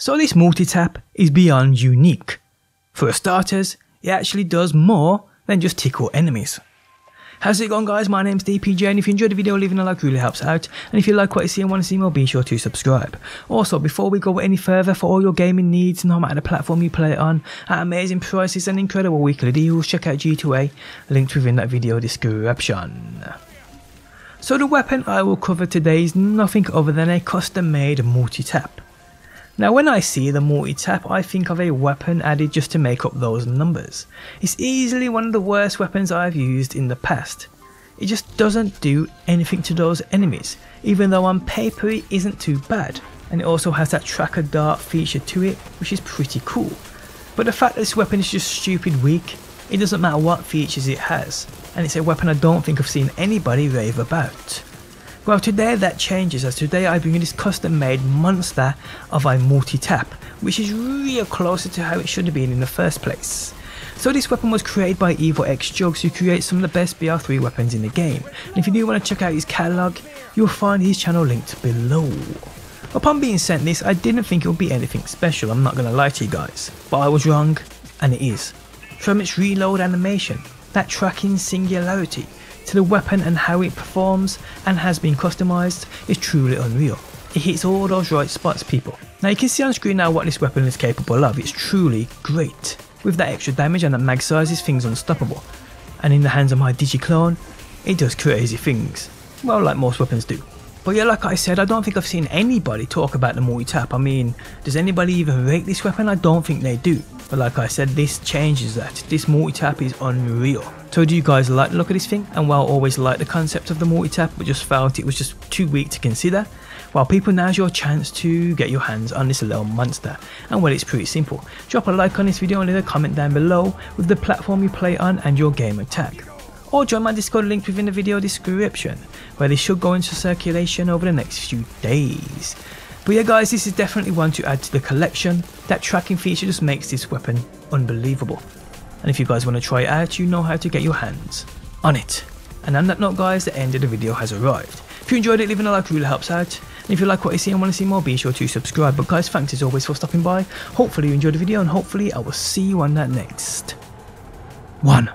So this multi-tap is beyond unique. For starters, it actually does more than just tickle enemies. How's it going, guys? My name's DPJ, and if you enjoyed the video, leaving a like really helps out, and if you like what you see and want to see more, be sure to subscribe. Also, before we go any further, for all your gaming needs, no matter the platform you play it on, at amazing prices and incredible weekly deals, check out G2A, linked within that video description. So the weapon I will cover today is nothing other than a custom-made multi-tap. Now when I see the multi-tap, I think of a weapon added just to make up those numbers. It's easily one of the worst weapons I've used in the past. It just doesn't do anything to those enemies, even though on paper it isn't too bad, and it also has that tracker dart feature to it, which is pretty cool. But the fact that this weapon is just stupid weak, it doesn't matter what features it has, and it's a weapon I don't think I've seen anybody rave about. Well, today that changes, as today I bring you this custom made monster of a multi-tap, which is real closer to how it should have been in the first place. So this weapon was created by Evil X Jugs, who creates some of the best BR3 weapons in the game, and if you do want to check out his catalogue, you'll find his channel linked below. Upon being sent this, I didn't think it would be anything special, I'm not going to lie to you guys, but I was wrong, and it is. From its reload animation, that tracking singularity, to the weapon and how it performs and has been customised is truly unreal. It hits all those right spots, people. Now you can see on screen now what this weapon is capable of. It's truly great. With that extra damage and that mag size, this thing's unstoppable. And in the hands of my Digiclone, it does crazy things. Well, like most weapons do. But yeah, like I said, I don't think I've seen anybody talk about the multi-tap. I mean, does anybody even rate this weapon? I don't think they do. But like I said, this changes that. This multi-tap is unreal. So do you guys like the look of this thing? And while I always liked the concept of the multi-tap, but just felt it was just too weak to consider, well people, now's your chance to get your hands on this little monster. And well, it's pretty simple. Drop a like on this video and leave a comment down below with the platform you play on and your gamer tag. Or join my Discord linked within the video description, where they should go into circulation over the next few days. But yeah guys, this is definitely one to add to the collection. That tracking feature just makes this weapon unbelievable. And if you guys want to try it out, you know how to get your hands on it. And on that note guys, the end of the video has arrived. If you enjoyed it, leaving a like really helps out. And if you like what you see and want to see more, be sure to subscribe. But guys, thanks as always for stopping by. Hopefully you enjoyed the video, and hopefully I will see you on that next one.